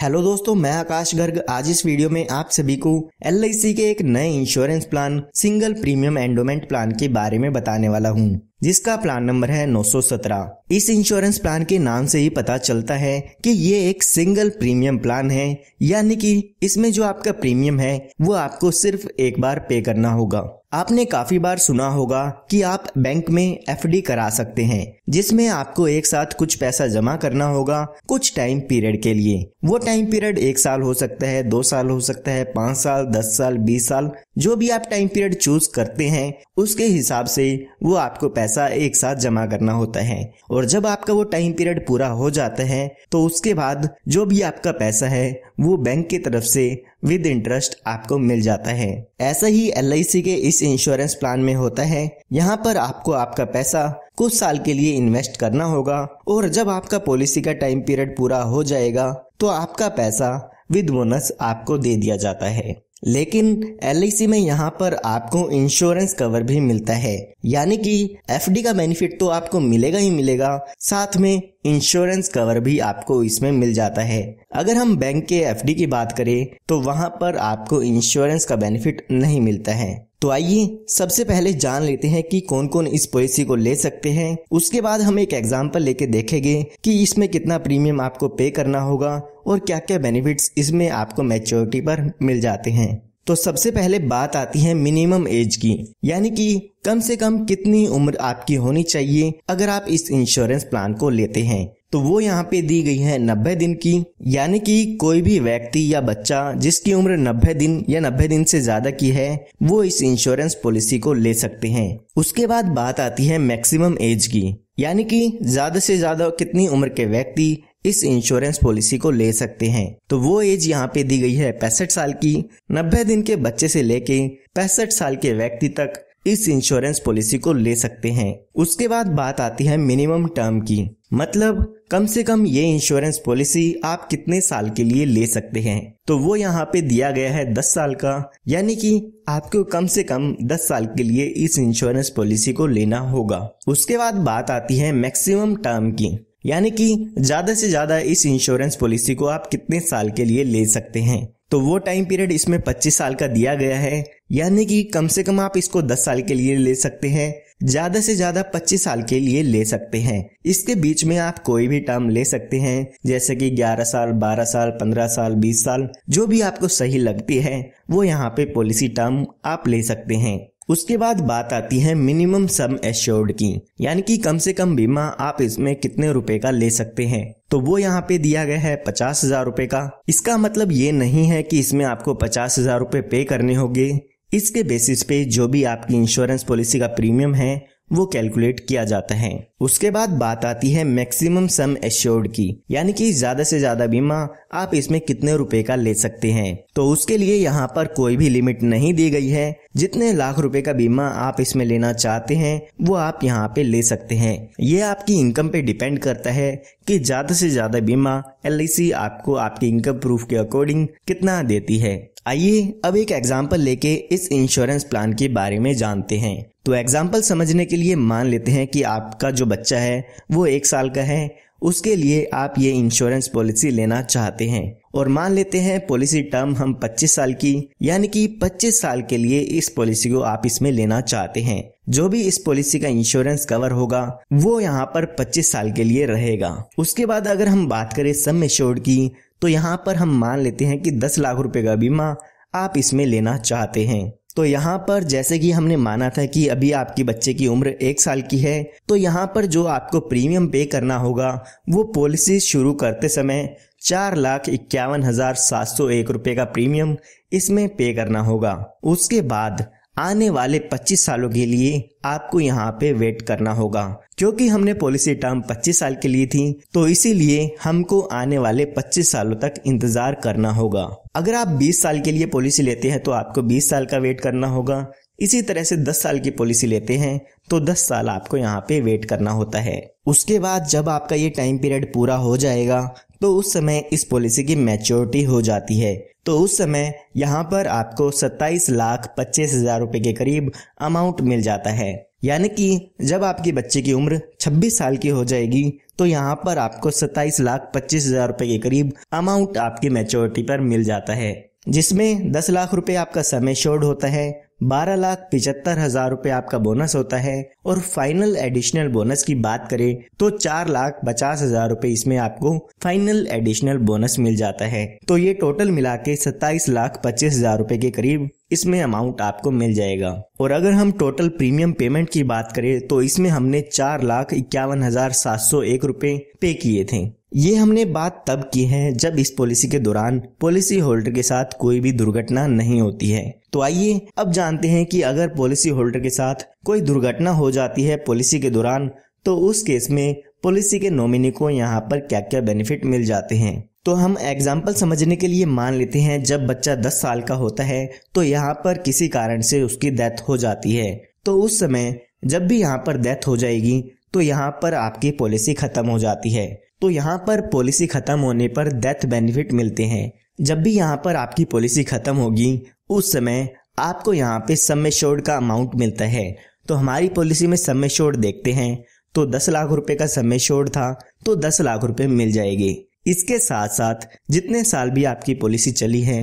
Hello दोस्तों, मैं आकाश गर्ग। आज इस वीडियो में आप सभी को LIC के एक नए insurance plan single premium endowment plan के बारे में बताने वाला हूं, जिसका प्लान नंबर है 917। इस इंश्योरेंस प्लान के नाम से ही पता चलता है कि ये एक सिंगल प्रीमियम प्लान है, यानी कि इसमें जो आपका प्रीमियम है वो आपको सिर्फ एक बार पे करना होगा। आपने काफी बार सुना होगा कि आप बैंक में FD करा सकते हैं, जिसमें आपको एक साथ कुछ पैसा जमा करना होगा कुछ टाइम पीरियड के लिए। वो टाइम पीरियड 1 साल हो सकता है, 2 साल हो सकता है, 5 साल, 10 साल, 20 साल, जो भी आप टाइम पीरियड चूज करते हैं उसके हिसाब से वो आपको पैसा एक साथ जमा करना होता है। और जब आपका वो टाइम पीरियड पूरा हो जाता है तो उसके बाद जो भी आपका पैसा है वो बैंक की तरफ से विद इंटरेस्ट आपको मिल जाता है। ऐसा ही LIC के इस इंश्योरेंस प्लान में होता है। यहाँ पर आपको आपका पैसा कुछ साल के लिए इन्वेस्ट करना होगा और जब आपका पॉलिसी का टाइम पीरियड पूरा हो जाएगा तो आपका पैसा विद बोनस आपको दे दिया जाता है। लेकिन LIC में यहाँ पर आपको इंश्योरेंस कवर भी मिलता है, यानी कि FD का बेनिफिट तो आपको मिलेगा ही मिलेगा, साथ में इंश्योरेंस कवर भी आपको इसमें मिल जाता है। अगर हम बैंक के FD की बात करें तो वहाँ पर आपको इंश्योरेंस का बेनिफिट नहीं मिलता है। तो आइए सबसे पहले जान लेते हैं कि कौन कौन इस पॉलिसी को ले सकते हैं। उसके बाद हम एक एग्जाम्पल लेके देखेंगे कि इसमें कितना प्रीमियम आपको पे करना होगा और क्या क्या बेनिफिट्स इसमें आपको मैच्योरिटी पर मिल जाते हैं। तो सबसे पहले बात आती है मिनिमम एज की, यानी कि कम से कम कितनी उम्र आपकी होनी चाहिए अगर आप इस इंश्योरेंस प्लान को लेते हैं। तो वो यहाँ पे दी गई है 90 दिन की, यानी कि कोई भी व्यक्ति या बच्चा जिसकी उम्र 90 दिन या 90 दिन से ज्यादा की है वो इस इंश्योरेंस पॉलिसी को ले सकते हैं। उसके बाद बात आती है मैक्सिमम एज की, यानी कि ज्यादा से ज्यादा कितनी उम्र के व्यक्ति इस इंश्योरेंस पॉलिसी को ले सकते हैं। तो वो एज यहाँ पे दी गई है 65 साल की। 90 दिन के बच्चे से लेके 65 साल के व्यक्ति तक इस इंश्योरेंस पॉलिसी को ले सकते हैं। उसके बाद बात आती है मिनिमम टर्म की, मतलब कम से कम ये इंश्योरेंस पॉलिसी आप कितने साल के लिए ले सकते हैं। तो वो यहाँ पे दिया गया है 10 साल का, यानी कि आपको कम से कम 10 साल के लिए इस इंश्योरेंस पॉलिसी को लेना होगा। उसके बाद बात आती है मैक्सिमम टर्म की, यानी कि ज्यादा से ज्यादा इस इंश्योरेंस पॉलिसी को आप कितने साल के लिए ले सकते हैं। तो वो टाइम पीरियड इसमें 25 साल का दिया गया है, यानी कि कम से कम आप इसको 10 साल के लिए ले सकते हैं, ज्यादा से ज्यादा 25 साल के लिए ले सकते हैं। इसके बीच में आप कोई भी टर्म ले सकते हैं, जैसे कि 11 साल, 12 साल, 15 साल, 20 साल, जो भी आपको सही लगती है वो यहाँ पे पॉलिसी टर्म आप ले सकते हैं। उसके बाद बात आती है मिनिमम सम एश्योर्ड की, यानी कि कम से कम बीमा आप इसमें कितने रुपए का ले सकते हैं। तो वो यहाँ पे दिया गया है 50,000 रुपए का। इसका मतलब ये नहीं है कि इसमें आपको 50,000 रुपए पे करने होंगे। इसके बेसिस पे जो भी आपकी इंश्योरेंस पॉलिसी का प्रीमियम है वो कैलकुलेट किया जाता है। उसके बाद बात आती है मैक्सिमम सम एश्योर्ड की, यानी कि ज्यादा से ज्यादा बीमा आप इसमें कितने रुपए का ले सकते हैं। तो उसके लिए यहाँ पर कोई भी लिमिट नहीं दी गई है। जितने लाख रुपए का बीमा आप इसमें लेना चाहते हैं वो आप यहाँ पे ले सकते हैं। ये आपकी इनकम पे डिपेंड करता है कि ज्यादा से ज्यादा बीमा LIC आपको आपकी इनकम प्रूफ के अकॉर्डिंग कितना देती है। आइए अब एक एग्जाम्पल लेके इस इंश्योरेंस प्लान के बारे में जानते हैं। तो एग्जाम्पल समझने के लिए मान लेते हैं कि आपका जो बच्चा है वो 1 साल का है, उसके लिए आप ये इंश्योरेंस पॉलिसी लेना चाहते हैं। और मान लेते हैं पॉलिसी टर्म हम 25 साल की, यानी कि 25 साल के लिए इस पॉलिसी को आप इसमें लेना चाहते हैं। जो भी इस पॉलिसी का इंश्योरेंस कवर होगा वो यहाँ पर 25 साल के लिए रहेगा। उसके बाद अगर हम बात करें सम एश्योर्ड की, तो यहाँ पर हम मान लेते हैं कि 10 लाख रुपए का बीमा आप इसमें लेना चाहते हैं। तो यहाँ पर जैसे कि हमने माना था कि अभी आपकी बच्चे की उम्र 1 साल की है, तो यहाँ पर जो आपको प्रीमियम पे करना होगा वो पॉलिसी शुरू करते समय 4,51,701 रुपए का प्रीमियम इसमें पे करना होगा। उसके बाद आने वाले 25 सालों के लिए आपको यहाँ पे वेट करना होगा, क्योंकि हमने पॉलिसी टर्म 25 साल के लिए थी, तो इसीलिए हमको आने वाले 25 सालों तक इंतजार करना होगा। अगर आप 20 साल के लिए पॉलिसी लेते हैं तो आपको 20 साल का वेट करना होगा। इसी तरह से 10 साल की पॉलिसी लेते हैं तो 10 साल आपको यहाँ पे वेट करना होता है। उसके बाद जब आपका ये टाइम पीरियड पूरा हो जाएगा तो उस समय इस पॉलिसी की मैच्योरिटी हो जाती है। तो उस समय यहाँ पर आपको 27,25,000 रुपए के करीब अमाउंट मिल जाता है, यानी कि जब आपके बच्चे की उम्र 26 साल की हो जाएगी तो यहाँ पर आपको 27,25,000 रुपए के करीब अमाउंट आपकी मैच्योरिटी पर मिल जाता है, जिसमें 10 लाख रुपए आपका समय शोर्ड होता है, 12,75,000 रुपए आपका बोनस होता है और फाइनल एडिशनल बोनस की बात करें तो 4,50,000 रुपए इसमें आपको फाइनल एडिशनल बोनस मिल जाता है। तो ये टोटल मिला के 27,25,000 रुपए के करीब इसमें अमाउंट आपको मिल जाएगा। और अगर हम टोटल प्रीमियम पेमेंट की बात करें तो इसमें हमने 4,51,701 रुपए पे किए थे। ये हमने बात तब की है जब इस पॉलिसी के दौरान पॉलिसी होल्डर के साथ कोई भी दुर्घटना नहीं होती है। तो आइए अब जानते हैं कि अगर पॉलिसी होल्डर के साथ कोई दुर्घटना हो जाती है पॉलिसी के दौरान, तो उस केस में पॉलिसी के नॉमिनी को यहाँ पर क्या क्या बेनिफिट मिल जाते हैं। तो हम एग्जाम्पल समझने के लिए मान लेते हैं जब बच्चा 10 साल का होता है तो यहाँ पर किसी कारण से उसकी डेथ हो जाती है, तो उस समय जब भी यहाँ पर डेथ हो जाएगी तो यहाँ पर आपकी पॉलिसी खत्म हो जाती है। तो यहाँ पर पॉलिसी खत्म होने पर डेथ बेनिफिट मिलते हैं। जब भी यहाँ पर आपकी पॉलिसी खत्म होगी उस समय आपको यहाँ पे सम एश्योर्ड का अमाउंट मिलता है। तो हमारी पॉलिसी में सम एश्योर्ड देखते हैं तो 10 लाख रुपए का सम एश्योर्ड था तो 10 लाख रुपए मिल जाएगी। इसके साथ साथ जितने साल भी आपकी पॉलिसी चली है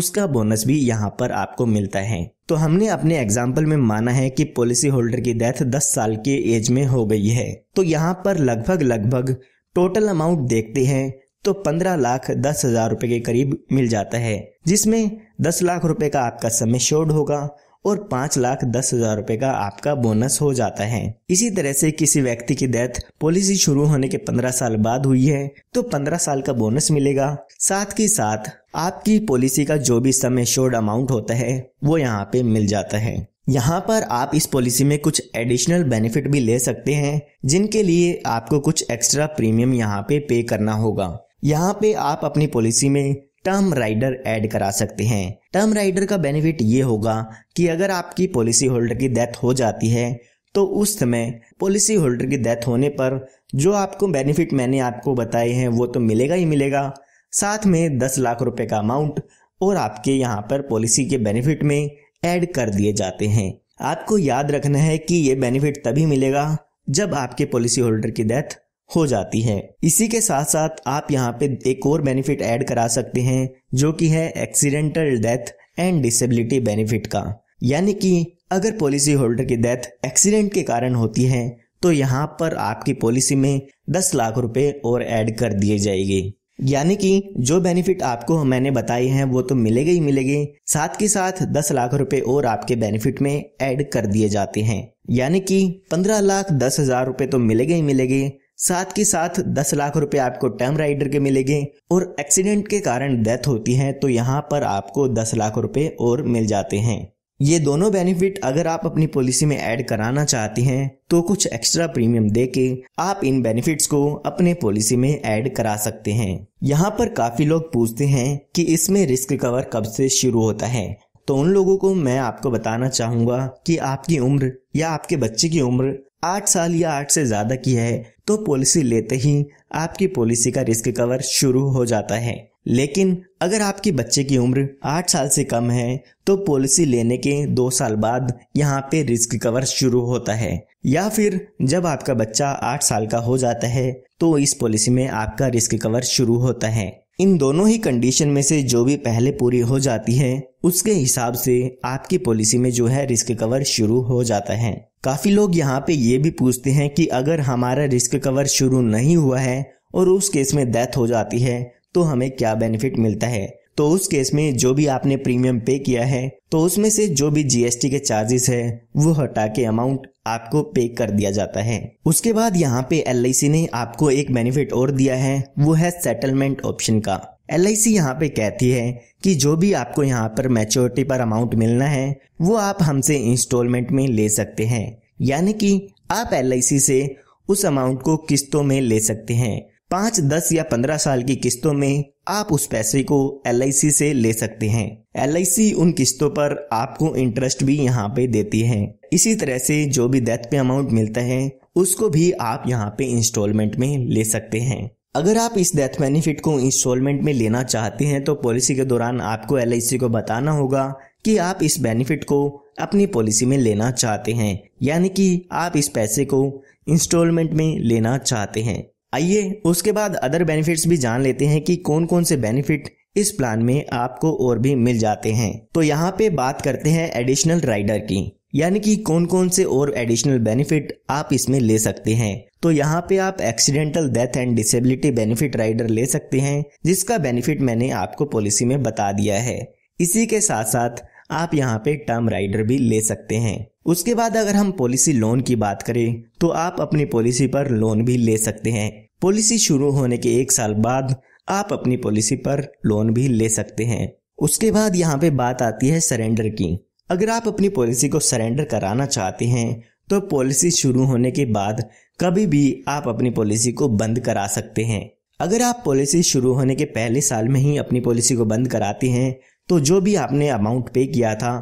उसका बोनस भी यहाँ पर आपको मिलता है। तो हमने अपने एग्जाम्पल में माना है कि पॉलिसी होल्डर की डेथ 10 साल के एज में हो गई है, तो यहाँ पर लगभग टोटल अमाउंट देखते हैं तो 15,10,000 रुपए के करीब मिल जाता है, जिसमें 10 लाख रुपए का आपका समय शोर्ड होगा और 5,10,000 रुपए का आपका बोनस हो जाता है। इसी तरह से किसी व्यक्ति की डेथ पॉलिसी शुरू होने के 15 साल बाद हुई है तो 15 साल का बोनस मिलेगा। साथ ही साथ आपकी पॉलिसी का जो भी सम एश्योर्ड अमाउंट होता है वो यहाँ पे मिल जाता है। यहाँ पर आप इस पॉलिसी में कुछ एडिशनल बेनिफिट भी ले सकते हैं, जिनके लिए आपको कुछ एक्स्ट्रा प्रीमियम यहाँ पे पे करना होगा। यहाँ पे आप अपनी पॉलिसी में टर्म राइडर ऐड करा सकते हैं। टर्म राइडर का बेनिफिट ये होगा कि अगर आपकी पॉलिसी होल्डर की डेथ हो जाती है तो उस समय पॉलिसी होल्डर की डेथ होने पर जो आपको बेनिफिट मैंने आपको बताए हैं वो तो मिलेगा ही मिलेगा, साथ में 10 लाख रुपए का अमाउंट और आपके यहाँ पर पॉलिसी के बेनिफिट में ऐड कर दिए जाते हैं। आपको याद रखना है कि ये बेनिफिट तभी मिलेगा जब आपके पॉलिसी होल्डर की डेथ हो जाती है। इसी के साथ साथ आप यहाँ पे एक और बेनिफिट ऐड करा सकते हैं जो कि है accidental death and disability benefit का, यानी कि अगर पॉलिसी होल्डर की डेथ एक्सीडेंट के कारण होती है तो यहाँ पर आपकी पॉलिसी में 10 लाख रुपए और ऐड कर दिए जाएंगे। यानी कि जो बेनिफिट आपको मैंने बताए हैं वो तो मिलेंगे ही मिलेंगे, साथ के साथ 10 लाख रुपए और आपके बेनिफिट में ऐड कर दिए जाते हैं। यानी कि 15,10,000 रुपए तो मिलेंगे ही मिलेंगे, साथ के साथ 10 लाख रुपए आपको टर्म राइडर के मिलेंगे और एक्सीडेंट के कारण डेथ होती है तो यहाँ पर आपको 10 लाख रुपए और मिल जाते हैं। ये दोनों बेनिफिट अगर आप अपनी पॉलिसी में ऐड कराना चाहती हैं तो कुछ एक्स्ट्रा प्रीमियम देके आप इन बेनिफिट्स को अपने पॉलिसी में ऐड करा सकते हैं। यहाँ पर काफी लोग पूछते हैं कि इसमें रिस्क कवर कब से शुरू होता है, तो उन लोगों को मैं आपको बताना चाहूंगा कि आपकी उम्र या आपके बच्चे की उम्र 8 साल या 8 से ज्यादा की है तो पॉलिसी लेते ही आपकी पॉलिसी का रिस्क कवर शुरू हो जाता है। लेकिन अगर आपकी बच्चे की उम्र 8 साल से कम है तो पॉलिसी लेने के 2 साल बाद यहाँ पे रिस्क कवर शुरू होता है, या फिर जब आपका बच्चा 8 साल का हो जाता है तो इस पॉलिसी में आपका रिस्क कवर शुरू होता है। इन दोनों ही कंडीशन में से जो भी पहले पूरी हो जाती है उसके हिसाब से आपकी पॉलिसी में जो है रिस्क कवर शुरू हो जाता है। काफी लोग यहाँ पे ये भी पूछते हैं कि अगर हमारा रिस्क कवर शुरू नहीं हुआ है और उस केस में डेथ हो जाती है तो हमें क्या बेनिफिट मिलता है। तो उस केस में जो भी आपने प्रीमियम पे किया है तो उसमें से जो भी जीएसटी के चार्जेस है वो हटा के अमाउंट आपको पे कर दिया जाता है। उसके बाद यहाँ पे LIC ने आपको एक बेनिफिट और दिया है, वो है सेटलमेंट ऑप्शन का। LIC यहाँ पे कहती है कि जो भी आपको यहाँ पर मैच्योरिटी पर अमाउंट मिलना है वो आप हमसे इंस्टॉलमेंट में ले सकते हैं, यानी कि आप LIC से उस अमाउंट को किस्तों में ले सकते हैं। 5, 10 या 15 साल की किस्तों में आप उस पैसे को LIC से ले सकते हैं। LIC उन किस्तों पर आपको इंटरेस्ट भी यहाँ पे देती है। इसी तरह से जो भी डेथ पे अमाउंट मिलता है उसको भी आप यहाँ पे इंस्टॉलमेंट में ले सकते हैं। अगर आप इस डेथ बेनिफिट को इंस्टॉलमेंट में लेना चाहते हैं तो पॉलिसी के दौरान आपको LIC को बताना होगा कि आप इस बेनिफिट को अपनी पॉलिसी में लेना चाहते हैं, यानी कि आप इस पैसे को इंस्टॉलमेंट में लेना चाहते हैं। आइए उसके बाद अदर बेनिफिट्स भी जान लेते हैं कि कौन कौन से बेनिफिट इस प्लान में आपको और भी मिल जाते हैं। तो यहाँ पे बात करते हैं एडिशनल राइडर की, यानी कि कौन कौन से और एडिशनल बेनिफिट आप इसमें ले सकते हैं। तो यहाँ पे आप accidental death and disability benefit rider ले सकते हैं, जिसका बेनिफिट मैंने आपको पॉलिसी में बता दिया है। इसी के साथ साथ आप यहाँ पे टर्म राइडर भी ले सकते हैं। उसके बाद अगर हम पॉलिसी लोन की बात करें तो आप अपनी पॉलिसी पर लोन भी ले सकते हैं। पॉलिसी शुरू होने के एक साल बाद आप अपनी पॉलिसी पर लोन भी ले सकते हैं। उसके बाद यहाँ पे बात आती है सरेंडर की। अगर आप अपनी पॉलिसी को सरेंडर कराना चाहते हैं तो पॉलिसी शुरू होने के बाद कभी भी आप अपनी पॉलिसी को बंद करा सकते हैं। अगर आप पॉलिसी शुरू होने के पहले साल में ही अपनी पॉलिसी को बंद कराते हैं तो जो भी आपने अमाउंट पे किया था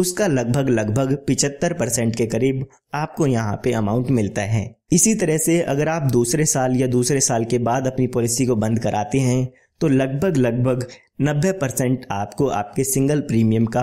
उसका लगभग 75% के करीब आपको यहाँ पे अमाउंट मिलता है। इसी तरह से अगर आप दूसरे साल या दूसरे साल के बाद अपनी पॉलिसी को बंद कराते हैं तो लगभग 90% आपको आपके सिंगल प्रीमियम का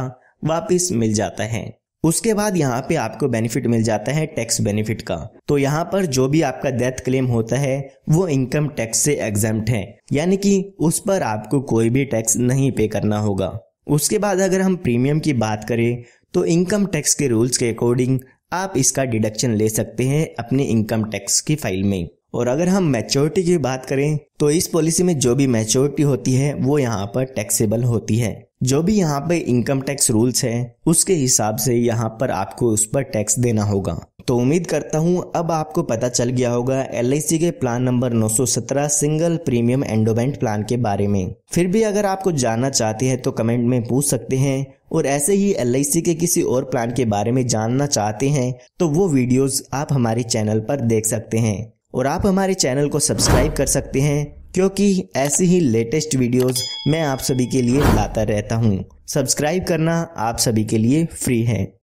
वापस मिल जाता है। उसके बाद यहाँ पे आपको बेनिफिट मिल जाता है टैक्स बेनिफिट का। तो यहाँ पर जो भी आपका डेथ क्लेम होता है वो इनकम टैक्स से एग्जम्प्ट है, यानी कि उस पर आपको कोई भी टैक्स नहीं पे करना होगा। उसके बाद अगर हम प्रीमियम की बात करें तो इनकम टैक्स के रूल्स के अकॉर्डिंग आप इसका डिडक्शन ले सकते हैं अपने इनकम टैक्स की फाइल में। और अगर हम मैच्योरिटी की बात करें तो इस पॉलिसी में जो भी मैच्योरिटी होती है वो यहाँ पर टैक्सेबल होती है। जो भी यहाँ पे इनकम टैक्स रूल्स है उसके हिसाब से यहाँ पर आपको उस पर टैक्स देना होगा। तो उम्मीद करता हूँ अब आपको पता चल गया होगा LIC के plan number 917 single premium endowment plan के बारे में। फिर भी अगर आप कुछ जानना चाहते हैं तो कमेंट में पूछ सकते हैं, और ऐसे ही LIC के किसी और प्लान के बारे में जानना चाहते हैं तो वो वीडियोस आप हमारे चैनल पर देख सकते हैं। और आप हमारे चैनल को सब्सक्राइब कर सकते हैं, क्योंकि ऐसी ही लेटेस्ट वीडियोस मैं आप सभी के लिए लाता रहता हूँ। सब्सक्राइब करना आप सभी के लिए फ्री है।